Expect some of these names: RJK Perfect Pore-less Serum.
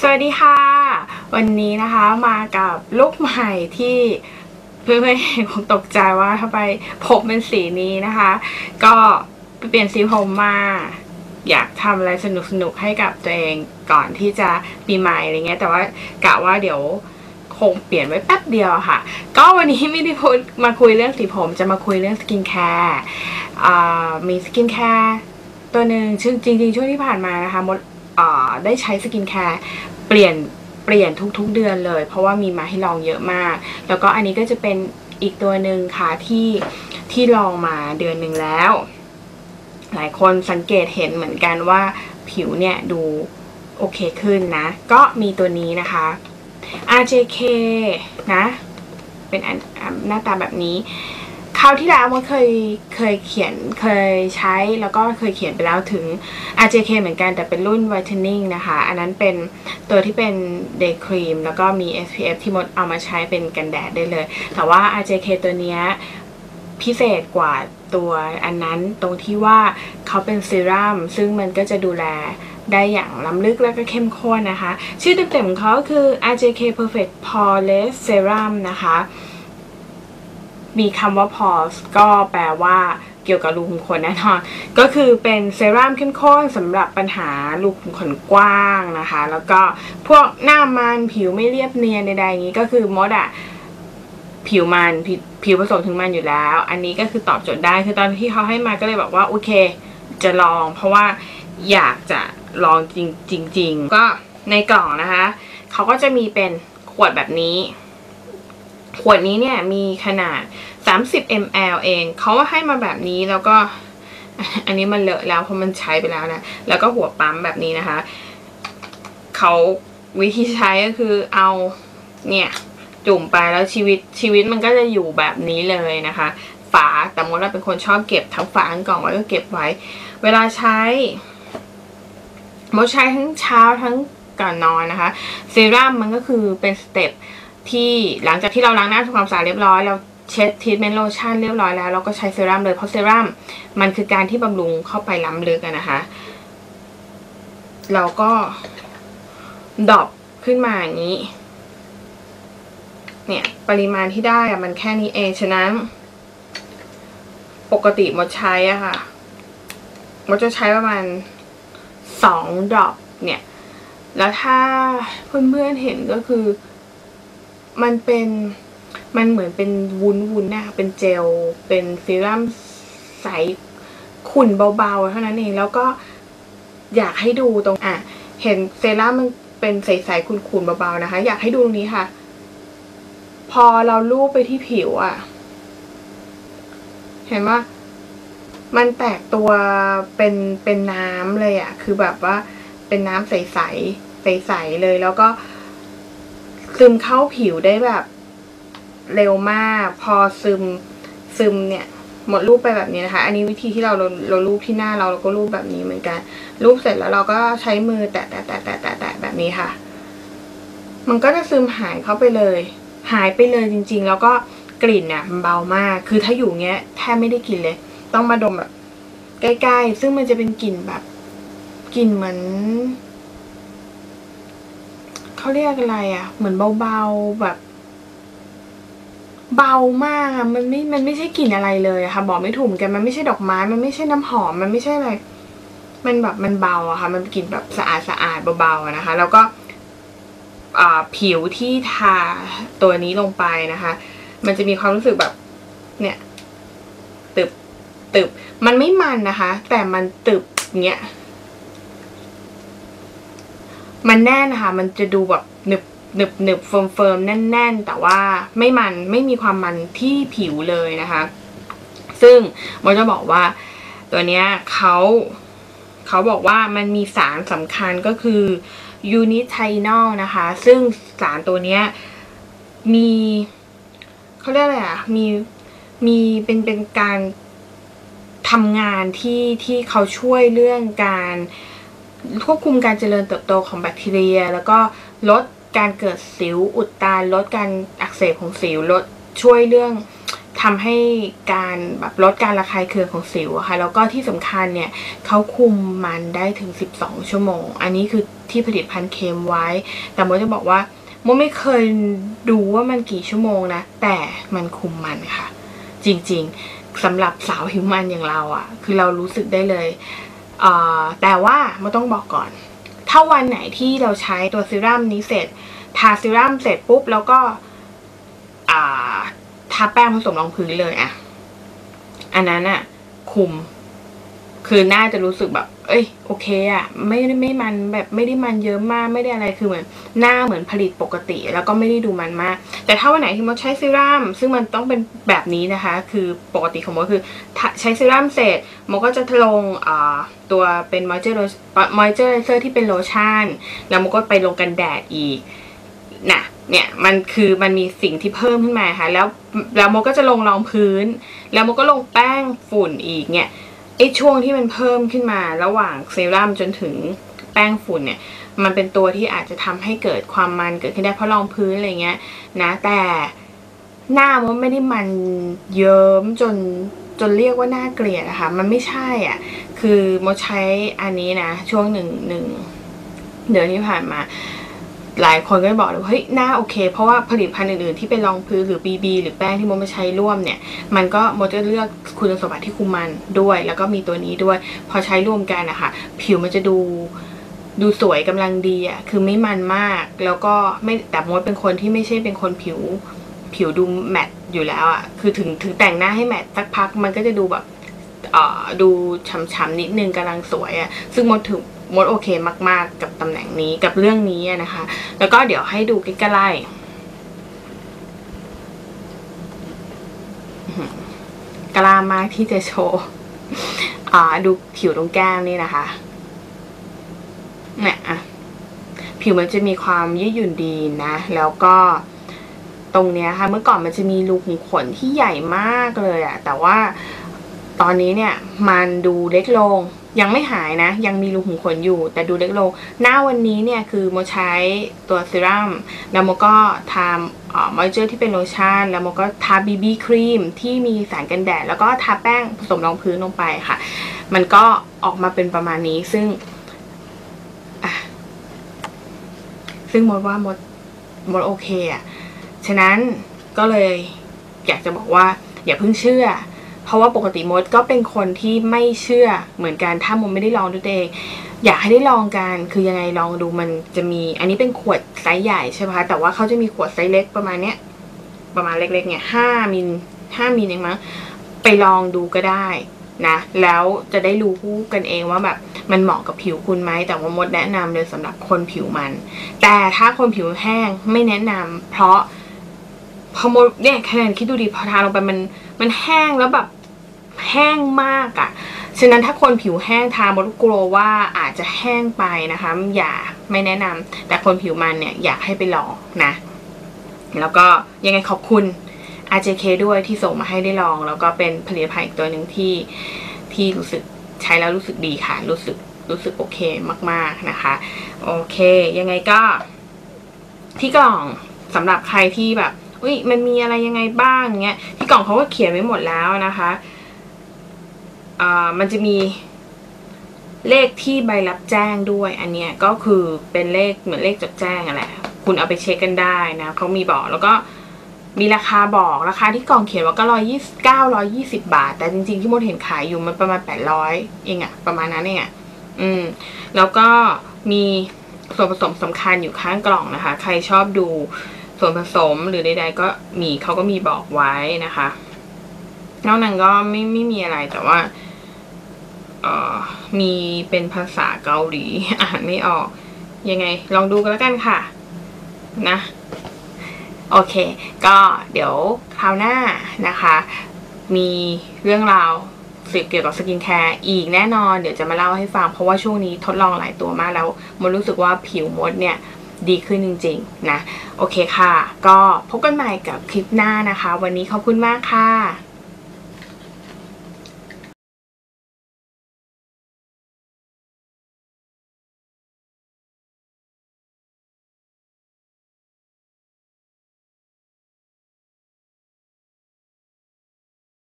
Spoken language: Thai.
สวัสดีค่ะวันนี้นะคะมากับลุคใหม่ที่เพื่อนๆคงตกใจว่าทำไมผมเป็นสีนี้นะคะก็เปลี่ยนสีผมมาอยากทำอะไรสนุกๆให้กับตัวเองก่อนที่จะปีใหม่อะไรเงี้ยแต่ว่ากะว่าเดี๋ยวคงเปลี่ยนไว้แป๊บเดียวค่ะก็วันนี้ไม่ได้พูดมาคุยเรื่องสีผมจะมาคุยเรื่องสกินแคร์มีสกินแคร์ตัวหนึ่งจริงๆช่วงที่ผ่านมานะคะมดได้ใช้สกินแคร์เปลี่ยนทุกๆเดือนเลยเพราะว่ามีมาให้ลองเยอะมากแล้วก็อันนี้ก็จะเป็นอีกตัวหนึ่งค่ะที่ลองมาเดือนหนึ่งแล้วหลายคนสังเกตเห็นเหมือนกันว่าผิวเนี่ยดูโอเคขึ้นนะก็มีตัวนี้นะคะ RJK นะเป็นหน้าตาแบบนี้คราวที่แล้วมันเคยใช้แล้วก็เคยเขียนไปแล้วถึง RJK เหมือนกันแต่เป็นรุ่น Whitening นะคะอันนั้นเป็นตัวที่เป็น Day Cream แล้วก็มี SPF ที่มดเอามาใช้เป็นกันแดดได้เลยแต่ว่า RJK ตัวเนี้ยพิเศษกว่าตัวอันนั้นตรงที่ว่าเขาเป็นเซรั่มซึ่งมันก็จะดูแลได้อย่างล้ำลึกและก็เข้มข้นนะคะชื่อเต็มๆของเขาคือ RJK Perfect Pore-less Serum นะคะมีคำว่า pore ก็แปลว่าเกี่ยวกับรูขุมขนแน่นอนก็คือเป็นเซรั่มเข้มข้นสำหรับปัญหารูขุมขนกว้างนะคะแล้วก็พวกหน้ามันผิวไม่เรียบเนียนใดๆอย่างนี้ก็คือมดอะผิวผสมถึงมันอยู่แล้วอันนี้ก็คือตอบโจทย์ได้คือตอนที่เขาให้มาก็เลยบอกว่าโอเคจะลองเพราะว่าอยากจะลองจริงๆก็ในกล่องนะคะเขาก็จะมีเป็นขวดแบบนี้ขวดนี้เนี่ยมีขนาด30 ml เองเขาให้มาแบบนี้แล้วก็อันนี้มันเลอะแล้วเพราะมันใช้ไปแล้วนะแล้วก็หัวปั๊มแบบนี้นะคะเขาวิธีใช้ก็คือเอาเนี่ยจุ่มไปแล้วชีวิตมันก็จะอยู่แบบนี้เลยนะคะฝาแต่มดเราเป็นคนชอบเก็บทั้งฝาทั้งกล่องไว้ก็เก็บไว้เวลาใช้มดใช้ทั้งเช้าทั้งก่อนนอนนะคะเซรั่มมันก็คือเป็นสเต็ปที่หลังจากที่เราล้างหน้าทำความสะอาดเรียบร้อยเราเช็ดทรีทเมนต์โลชั่นเรียบร้อยแล้วเราก็ใช้เซรั่มเลยเพราะเซรั่มมันคือการที่บำรุงเข้าไปล้ำลึกนะคะเราก็ดรอปขึ้นมาอย่างนี้เนี่ยปริมาณที่ได้มันแค่นี้เองฉะนั้นปกติมดใช้อะค่ะมดจะใช้ประมาณ2ดรอปเนี่ยแล้วถ้าเพื่อนๆเห็นก็คือมันเหมือนเป็นวุ้นนะคะเป็นเจลเป็นเซรั่มใสขุ่นเบาๆเท่านั้นเองแล้วก็อยากให้ดูตรงเห็นเซรั่มมันเป็นใสๆขุ่นๆเบาๆนะคะอยากให้ดูตรงนี้ค่ะพอเราลูบไปที่ผิวเห็นว่ามันแตกตัวเป็นน้ำเลยคือแบบว่าเป็นน้ำใสใสใสๆเลยแล้วก็ซึมเข้าผิวได้แบบเร็วมากพอซึมเนี่ยหมดรูปไปแบบนี้นะคะอันนี้วิธีที่เรารูปที่หน้าเราก็รูปแบบนี้เหมือนกันรูปเสร็จแล้วเราก็ใช้มือแตะแบบนี้ค่ะมันก็จะซึมหายไปเลยจริงๆแล้วก็กลิ่นมันเบามากคือถ้าอยู่เงี้ยแทบไม่ได้กลิ่นเลยต้องมาดมแบบใกล้ๆซึ่งมันจะเป็นกลิ่นแบบกลิ่นเหมือนเขาเรียกอะไรเหมือนเบาๆแบบเบามากมันไม่ใช่กลิ่นอะไรเลยค่ะบอกไม่ถูกเหมือนกันมันไม่ใช่ดอกไม้มันไม่ใช่น้ำหอมมันไม่ใช่อะไรมันแบบมันเบาค่ะมันกลิ่นแบบสะอาดเบาๆนะคะแล้วก็ผิวที่ทาตัวนี้ลงไปนะคะมันจะมีความรู้สึกแบบเนี่ยตึบมันไม่มันนะคะแต่มันตึบเงี้ยมันแน่นนะคะมันจะดูแบบหนึบเฟิร์มแน่นแต่ว่าไม่มันไม่มีความมันที่ผิวเลยนะคะซึ่งมดจะบอกว่าตัวเนี้ยเขาบอกว่ามันมีสารสำคัญก็คือยูนิไทนอลนะคะซึ่งสารตัวเนี้ยมีเขาเรียกอะไรมีเป็นการทำงานที่เขาช่วยเรื่องการควบคุมการเจริญเติบโตของแบคทีเรียแล้วก็ลดการเกิดสิวอุดตันลดการอักเสบของสิวลดช่วยเรื่องท ทำให้การแบบลดการระคายเคืองของสิวค่ะแล้วก็ที่สำคัญเนี่ยเขาคุมมันได้ถึง12ชั่วโมงอันนี้คือที่ผลิตภัณฑ์เคมไว้แต่โมจะบอกว่าโมไม่เคยดูว่ามันกี่ชั่วโมงนะแต่มันคุมมันค่ะจริงๆสำหรับสาวผิวมันอย่างเราอ่ะคือเรารู้สึกได้เลยแต่ว่าโมต้องบอกก่อนถ้าวันไหนที่เราใช้ตัวซีรั่มนี้เสร็จทาซีรั่มเสร็จปุ๊บแล้วก็ทาแป้งผสมรองพื้นเลยอ่ะอันนั้นอ่ะคุมคือน่าจะรู้สึกแบบเอ้ยโอเคอ่ะไม่มันแบบไม่ได้มันเยอะมากไม่ได้อะไรคือเหมือนหน้าเหมือนผลิตปกติแล้วก็ไม่ได้ดูมันมากแต่ถ้าวันไหนที่โมใช้ซีรั่มซึ่งมันต้องเป็นแบบนี้นะคะคือปกติของโมคือใช้ซีรั่มเสร็จโมก็จะลงตัวเป็นมอยเจอร์ไรเซอร์ที่เป็นโลชั่นแล้วโมก็ไปลงกันแดดอีกน่ะเนี่ยมันคือมันมีสิ่งที่เพิ่มขึ้นมาค่ะแล้วโมก็จะลงรองพื้นแล้วโมก็ลงแป้งฝุ่นอีกเนี่ยไอช่วงที่มันเพิ่มขึ้นมาระหว่างเซรั่มจนถึงแป้งฝุ่นเนี่ยมันเป็นตัวที่อาจจะทำให้เกิดความมันเกิดขึ้นได้เพราะรองพื้นอะไรเงี้ยนะแต่หน้ามันไม่ได้มันเยิ้มจนเรียกว่าหน้าเกลียดนะคะมันไม่ใช่อ่ะคือโมใช้อันนี้นะช่วงหนึ่งเดือนที่ผ่านมาหลายคนก็บอกเลยว่าเฮ้ยหน้าโอเคเพราะว่าผลิตภัณฑ์อื่นๆที่เป็นรองพื้นหรือ BB หรือแป้งที่โมมาใช้ร่วมเนี่ยมันก็โมจะเลือกคุณสมบัติที่คุมมันด้วยแล้วก็มีตัวนี้ด้วยพอใช้ร่วมกันนะคะผิวมันจะดูสวยกำลังดีอ่ะคือไม่มันมากแล้วก็ไม่แต่โมเป็นคนที่ไม่ใช่เป็นคนผิวดูแมตต์อยู่แล้วอ่ะคือถึงแต่งหน้าให้แมตต์สักพักมันก็จะดูแบบดูช้ำๆนิดนึงกำลังสวยอ่ะซึ่งโมโอเคมากๆกับตำแหน่งนี้กับเรื่องนี้นะคะแล้วก็เดี๋ยวให้ดูใกล้ๆกล้ามากที่จะโชว์ดูผิวตรงแก้มนี่นะคะเนี่ยผิวมันจะมีความยืดหยุ่นดีนะแล้วก็ตรงเนี้ยค่ะเมื่อก่อนมันจะมีรูขุมขนที่ใหญ่มากเลยอะแต่ว่าตอนนี้เนี่ยมันดูเล็กลงยังไม่หายนะยังมีรูขุมขนอยู่แต่ดูเล็กลงหน้าวันนี้เนี่ยคือโมใช้ตัวเซรั่มแล้วโมก็ทามอยเจอร์ที่เป็นโลชั่นแล้วโมก็ทาBBครีมที่มีสารกันแดดแล้วก็ทาแป้งผสมรองพื้นลงไปค่ะมันก็ออกมาเป็นประมาณนี้ซึ่งโมว่าโมโอเคอ่ะฉะนั้นก็เลยอยากจะบอกว่าอย่าเพิ่งเชื่อเพราะว่าปกติมดก็เป็นคนที่ไม่เชื่อเหมือนกันถ้ามดไม่ได้ลองด้วยตัวเองอยากให้ได้ลองกันคือยังไงลองดูมันจะมีอันนี้เป็นขวดไซส์ใหญ่ใช่ไหมคะแต่ว่าเขาจะมีขวดไซส์เล็กประมาณเนี้ยประมาณเล็กๆเนี่ย5 มิลเองมั้งไปลองดูก็ได้นะแล้วจะได้รู้กันเองว่าแบบมันเหมาะกับผิวคุณไหมแต่ว่ามดแนะนำเลยสำหรับคนผิวมันแต่ถ้าคนผิวแห้งไม่แนะนำเพราะมดเนี่ยคะแนนคิดดูดีพอทาลงไปมันแห้งแล้วแบบแห้งมากอ่ะฉะนั้นถ้าคนผิวแห้งทามดกลัวว่าอาจจะแห้งไปนะคะอย่าไม่แนะนำแต่คนผิวมันเนี่ยอยากให้ไปลองนะแล้วก็ยังไงขอบคุณ RJK ด้วยที่ส่งมาให้ได้ลองแล้วก็เป็นผลิตภัณฑ์อีกตัวหนึ่งที่รู้สึกใช้แล้วรู้สึกดีค่ะรู้สึกโอเคมากๆนะคะโอเคยังไงก็ที่กล่องสำหรับใครที่แบบมันมีอะไรยังไงบ้างเงี้ยที่กล่องเขาก็เขียนไว้หมดแล้วนะคะมันจะมีเลขที่ใบรับแจ้งด้วยอันเนี้ยก็คือเป็นเลขเหมือนเลขจดแจ้งอะไรคุณเอาไปเช็คกันได้นะเขามีบอกแล้วก็มีราคาบอกราคาที่กล่องเขียนว่าก็120 บาทแต่จริงๆที่มดเห็นขายอยู่มันประมาณ800เองอะประมาณนั้นเองอะแล้วก็มีส่วนผสมสำคัญอยู่ข้างกล่องนะคะใครชอบดูส่วนผสมหรือใดๆก็มีเขาก็มีบอกไว้นะคะนอกนั้นก็ไม่มีอะไรแต่ว่ามีเป็นภาษาเกาหลีอ่านไม่ออกยังไงลองดูกันแล้วกันค่ะนะโอเคก็เดี๋ยวคราวหน้านะคะมีเรื่องราวเกี่ยวกับสกินแคร์อีกแน่นอนเดี๋ยวจะมาเล่าให้ฟังเพราะว่าช่วงนี้ทดลองหลายตัวมากแล้วมดรู้สึกว่าผิวมดเนี่ยดีขึ้นจริงๆนะโอเคค่ะก็พบกันใหม่กับคลิปหน้านะคะวันนี้ขอบคุณมากค่ะ